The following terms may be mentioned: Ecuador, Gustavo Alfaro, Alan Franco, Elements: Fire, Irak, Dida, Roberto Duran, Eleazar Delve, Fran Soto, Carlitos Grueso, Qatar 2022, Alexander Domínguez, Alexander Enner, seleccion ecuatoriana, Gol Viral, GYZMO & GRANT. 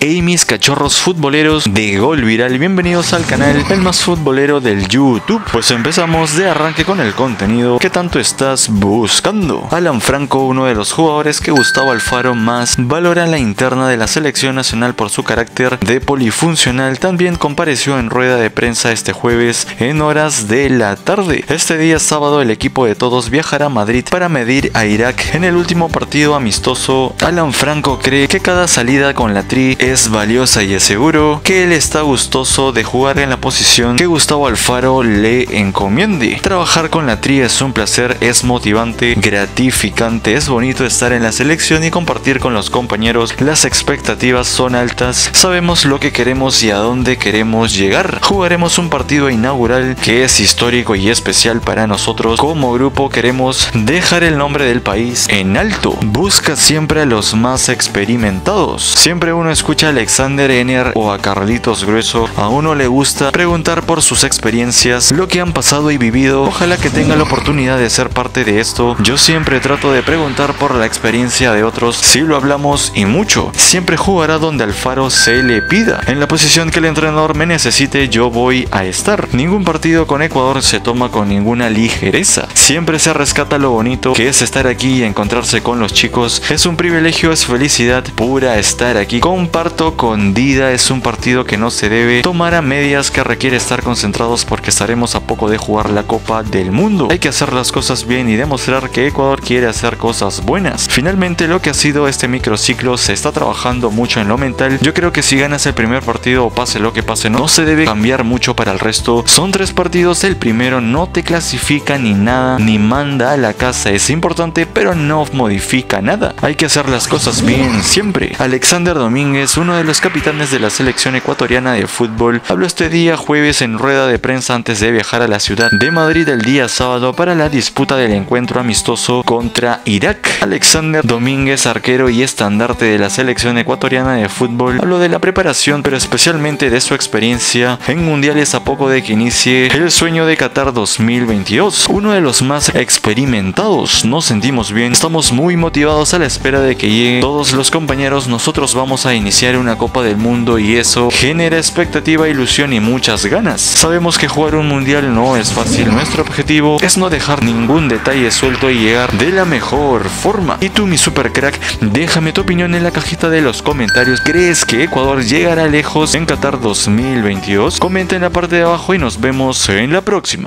Hey mis cachorros futboleros de Gol Viral, bienvenidos al canal el más futbolero del YouTube. Pues empezamos de arranque con el contenido que tanto estás buscando. Alan Franco, uno de los jugadores que Gustavo Alfaro más valora en la interna de la selección nacional por su carácter de polifuncional, también compareció en rueda de prensa este jueves en horas de la tarde. Este día sábado el equipo de todos viajará a Madrid para medir a Irak en el último partido amistoso. Alan Franco cree que cada salida con la tri es valiosa y aseguro que él está gustoso de jugar en la posición que Gustavo Alfaro le encomiende. Trabajar con la tri es un placer, es motivante, gratificante, es bonito estar en la selección y compartir con los compañeros. Las expectativas son altas, sabemos lo que queremos y a dónde queremos llegar. Jugaremos un partido inaugural que es histórico y especial para nosotros. Como grupo queremos dejar el nombre del país en alto. Busca siempre a los más experimentados. Siempre uno escucha a Alexander Enner o a Carlitos Grueso, a uno le gusta preguntar por sus experiencias, lo que han pasado y vivido. Ojalá que tenga la oportunidad de ser parte de esto. Yo siempre trato de preguntar por la experiencia de otros, si lo hablamos y mucho. Siempre jugará donde Alfaro se le pida. En la posición que el entrenador me necesite yo voy a estar. Ningún partido con Ecuador se toma con ninguna ligereza. Siempre se rescata lo bonito que es estar aquí y encontrarse con los chicos. Es un privilegio, es felicidad pura estar aquí. Comparto con Dida, es un partido que no se debe tomar a medias, que requiere estar concentrados porque estaremos a poco de jugar la Copa del Mundo. Hay que hacer las cosas bien y demostrar que Ecuador quiere hacer cosas buenas. Finalmente, lo que ha sido este microciclo, se está trabajando mucho en lo mental. Yo creo que si ganas el primer partido o pase lo que pase, no se debe cambiar mucho para el resto. Son 3 partidos, el primero no te clasifica ni nada, ni manda a la casa. Es importante, pero no modifica nada. Hay que hacer las cosas bien siempre. Alexander Domínguez, uno de los capitanes de la selección ecuatoriana de fútbol, habló este día jueves en rueda de prensa antes de viajar a la ciudad de Madrid el día sábado para la disputa del encuentro amistoso contra Irak. Alexander Domínguez, arquero y estandarte de la selección ecuatoriana de fútbol, habló de la preparación, pero especialmente de su experiencia en mundiales a poco de que inicie el sueño de Qatar 2022. Uno de los más experimentados, nos sentimos bien, estamos muy motivados a la espera de que lleguen todos los compañeros. Nosotros vamos a iniciar una Copa del Mundo y eso genera expectativa, ilusión y muchas ganas. Sabemos que jugar un mundial no es fácil. Nuestro objetivo es no dejar ningún detalle suelto y llegar de la mejor forma. Y tú, mi super crack, déjame tu opinión en la cajita de los comentarios. ¿Crees que Ecuador llegará lejos en Qatar 2022? Comenta en la parte de abajo y nos vemos en la próxima.